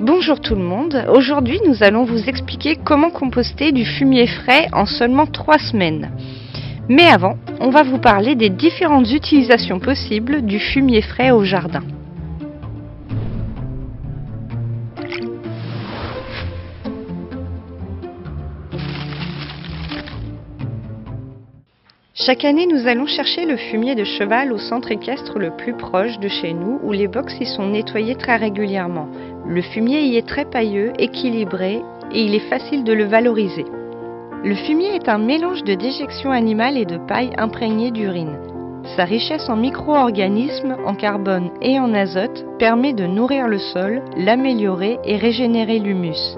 Bonjour tout le monde, aujourd'hui nous allons vous expliquer comment composter du fumier frais en seulement 3 semaines. Mais avant, on va vous parler des différentes utilisations possibles du fumier frais au jardin. Chaque année, nous allons chercher le fumier de cheval au centre équestre le plus proche de chez nous où les box y sont nettoyés très régulièrement. Le fumier y est très pailleux, équilibré et il est facile de le valoriser. Le fumier est un mélange de déjection animale et de paille imprégnée d'urine. Sa richesse en micro-organismes, en carbone et en azote permet de nourrir le sol, l'améliorer et régénérer l'humus.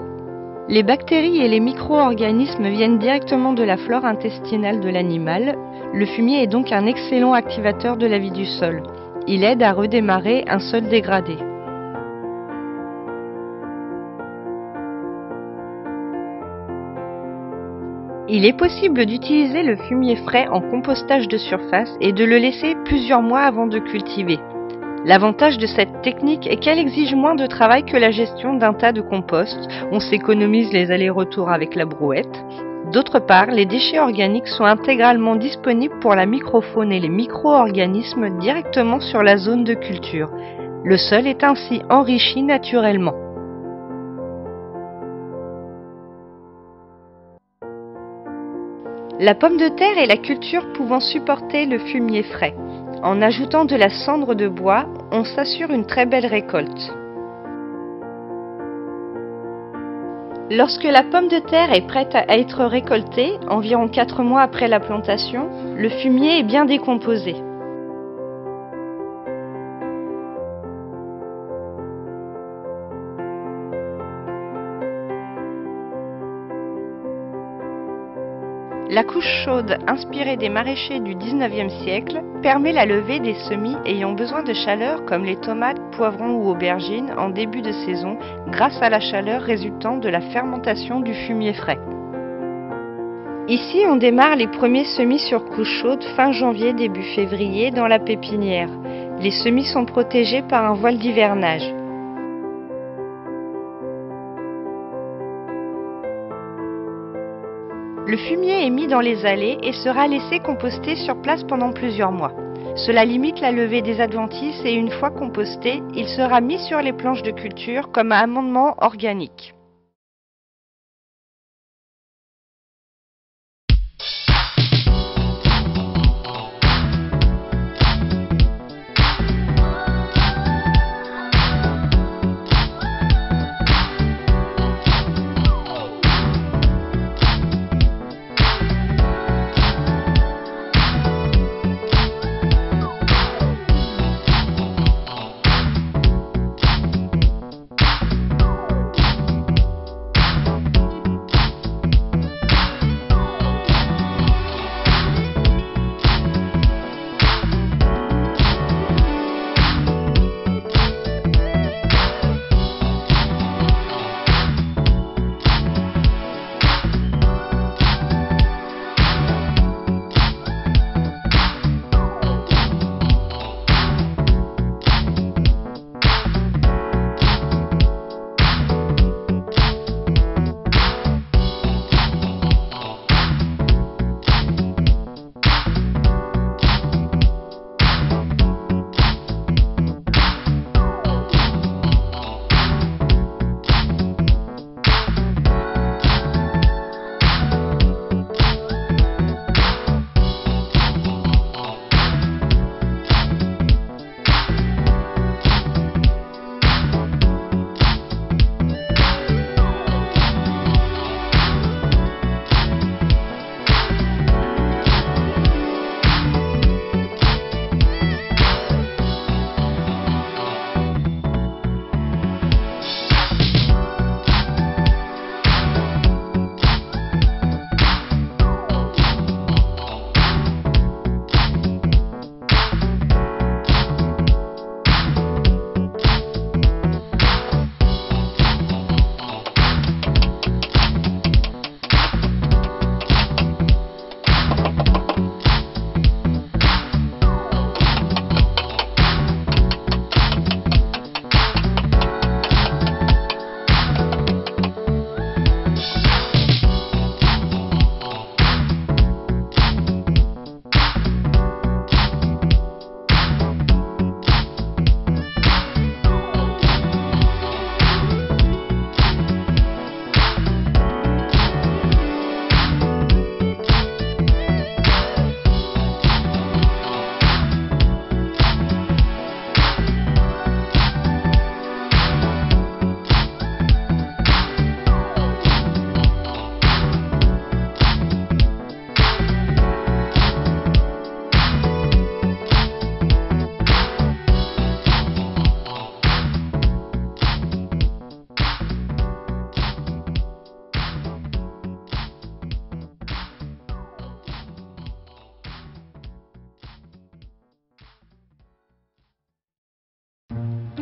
Les bactéries et les micro-organismes viennent directement de la flore intestinale de l'animal. Le fumier est donc un excellent activateur de la vie du sol. Il aide à redémarrer un sol dégradé. Il est possible d'utiliser le fumier frais en compostage de surface et de le laisser plusieurs mois avant de cultiver. L'avantage de cette technique est qu'elle exige moins de travail que la gestion d'un tas de compost. On s'économise les allers-retours avec la brouette. D'autre part, les déchets organiques sont intégralement disponibles pour la microfaune et les micro-organismes directement sur la zone de culture. Le sol est ainsi enrichi naturellement. La pomme de terre est la culture pouvant supporter le fumier frais. En ajoutant de la cendre de bois, on s'assure une très belle récolte. Lorsque la pomme de terre est prête à être récoltée, environ 4 mois après la plantation, le fumier est bien décomposé. La couche chaude, inspirée des maraîchers du 19e siècle, permet la levée des semis ayant besoin de chaleur comme les tomates, poivrons ou aubergines en début de saison grâce à la chaleur résultant de la fermentation du fumier frais. Ici, on démarre les premiers semis sur couche chaude fin janvier début février dans la pépinière. Les semis sont protégés par un voile d'hivernage. Le fumier est mis dans les allées et sera laissé composter sur place pendant plusieurs mois. Cela limite la levée des adventices et une fois composté, il sera mis sur les planches de culture comme amendement organique.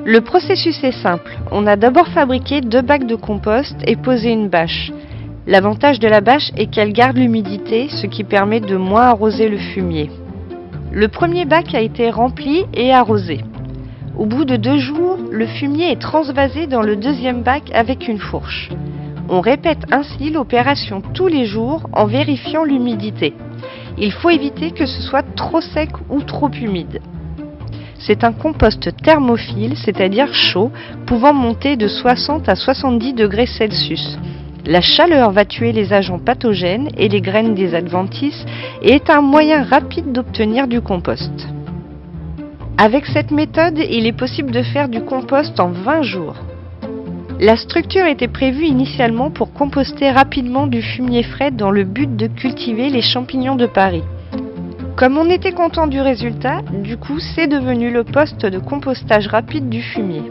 Le processus est simple, on a d'abord fabriqué 2 bacs de compost et posé une bâche. L'avantage de la bâche est qu'elle garde l'humidité, ce qui permet de moins arroser le fumier. Le premier bac a été rempli et arrosé. Au bout de 2 jours, le fumier est transvasé dans le deuxième bac avec une fourche. On répète ainsi l'opération tous les jours en vérifiant l'humidité. Il faut éviter que ce soit trop sec ou trop humide. C'est un compost thermophile, c'est-à-dire chaud, pouvant monter de 60 à 70 degrés Celsius. La chaleur va tuer les agents pathogènes et les graines des adventices et est un moyen rapide d'obtenir du compost. Avec cette méthode, il est possible de faire du compost en 20 jours. La structure était prévue initialement pour composter rapidement du fumier frais dans le but de cultiver les champignons de Paris. Comme on était content du résultat, du coup c'est devenu le poste de compostage rapide du fumier.